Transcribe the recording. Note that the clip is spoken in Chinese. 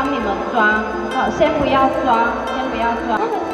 帮你们抓，好，先不要抓，先不要抓。